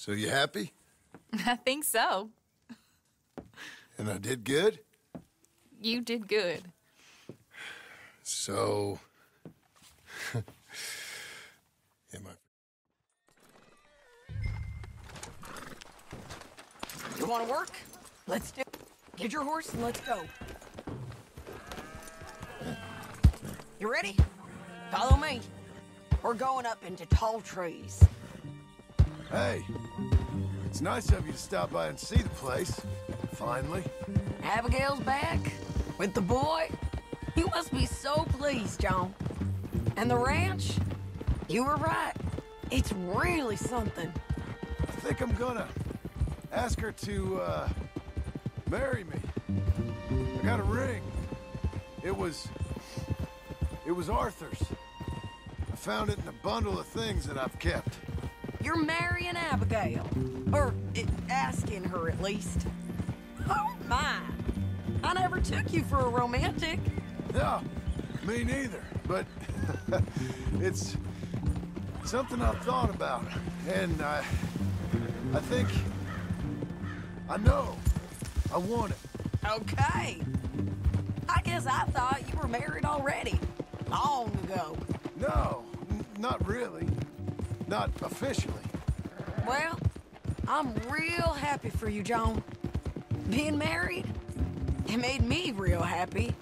So you happy? I think so. And I did good? You did good. So... am I... You want to work? Let's do it. Get your horse and let's go. You ready? Follow me. We're going up into tall trees. Hey, it's nice of you to stop by and see the place, finally. Abigail's back, with the boy. You must be so pleased, John. And the ranch? You were right. It's really something. I think I'm gonna ask her to, marry me. I got a ring. It was Arthur's. I found it in a bundle of things that I've kept. You're marrying Abigail. Or asking her, at least. Oh, my. I never took you for a romantic. No, me neither. But it's something I've thought about. And I think... I know. I want it. Okay. I guess I thought you were married already. Long ago. No, not really. Not officially. Well, I'm real happy for you, John. Being married, it made me real happy.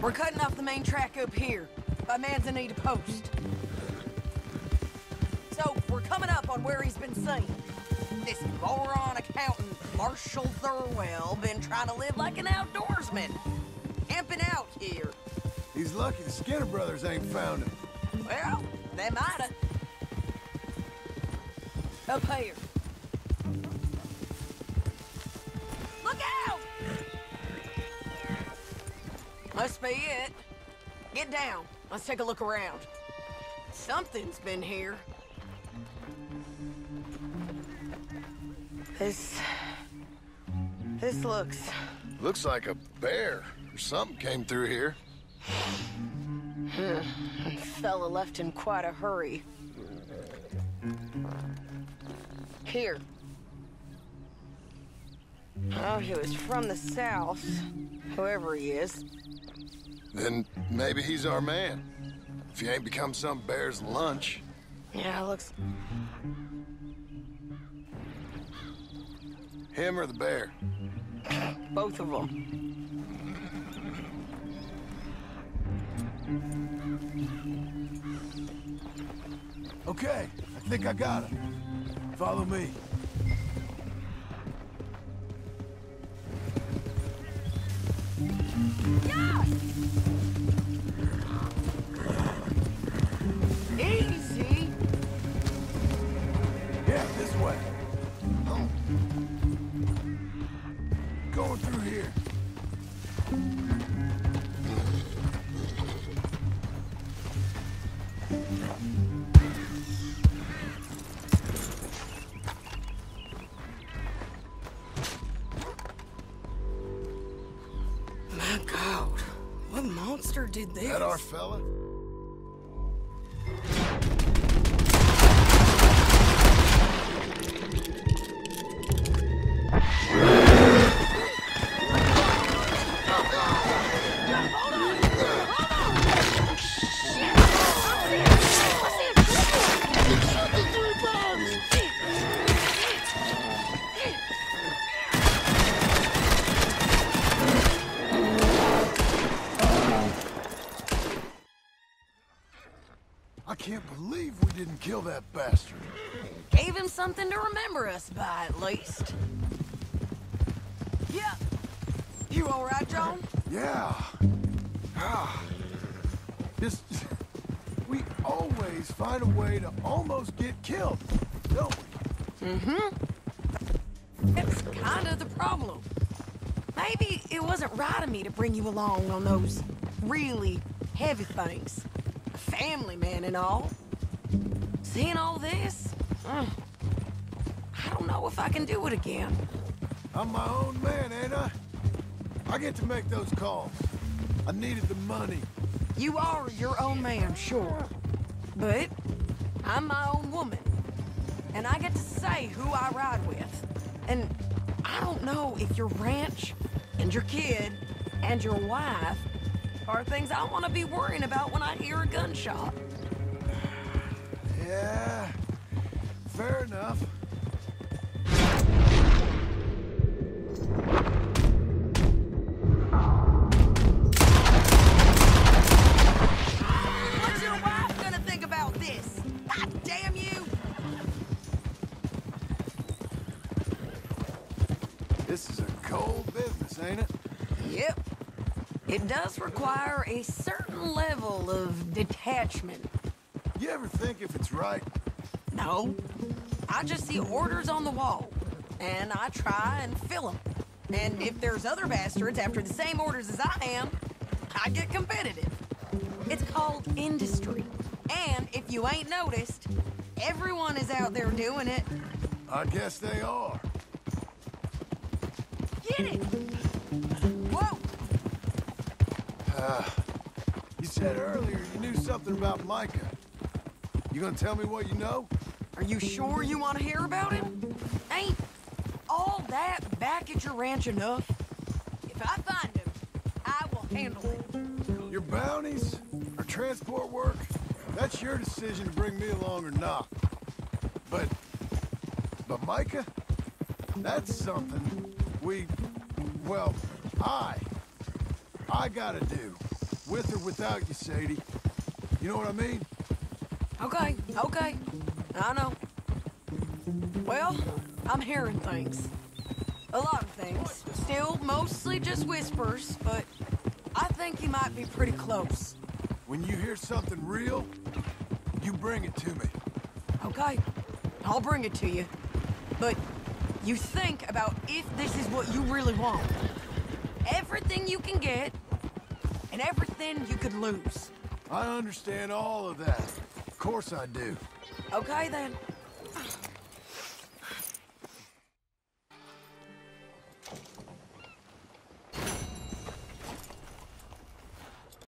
We're cutting off the main track up here, by Manzanita Post. So, we're coming up on where he's been seen. This moron accountant, Marshall Thurwell, been trying to live like an outdoorsman. Camping out here. He's lucky the Skinner brothers ain't found him. Well, they mighta. Up here. Look out! Must be it. Get down. Let's take a look around. Something's been here. This looks like a bear or something came through here. Fella left in quite a hurry. Here. Oh, he was from the south, whoever he is. Then maybe he's our man. If he ain't become some bear's lunch. Yeah, looks... Him or the bear? Both of them. Okay, I think I got it. Follow me. Yes! Easy. Yeah, this way. Oh. Going through here. Did this? Is that our fella? Kill that bastard. Gave him something to remember us by, at least. Yeah. You all right, John? Yeah. Just... we always find a way to almost get killed, don't we? Mm-hmm. That's kind of the problem. Maybe it wasn't right of me to bring you along on those really heavy things. A family man and all. Seeing all this, I don't know if I can do it again. I'm my own man, ain't I? I get to make those calls. I needed the money. You are your own man, sure. But I'm my own woman. And and I get to say who I ride with. And I don't know if your ranch and your kid and your wife are things I want to be worrying about when I hear a gunshot. Yeah, fair enough. It does require a certain level of detachment. You ever think if it's right? No. I just see orders on the wall, and I try and fill them. And if there's other bastards after the same orders as I am, I get competitive. It's called industry. And if you ain't noticed, everyone is out there doing it. I guess they are. Get it! You said earlier you knew something about Micah. You gonna tell me what you know? Are you sure you want to hear about him? Ain't all that back at your ranch enough? If I find him, I will handle it. Your bounties or transport work, that's your decision to bring me along or not. But Micah, that's something we, well, I gotta do, with or without you, Sadie. You know what I mean? Okay, okay. I know. Well, I'm hearing things. A lot of things. Still, mostly just whispers, but I think he might be pretty close. When you hear something real, you bring it to me. Okay, I'll bring it to you. But you think about if this is what you really want. Everything you can get, and everything you could lose. I understand all of that. Of course I do. Okay, then.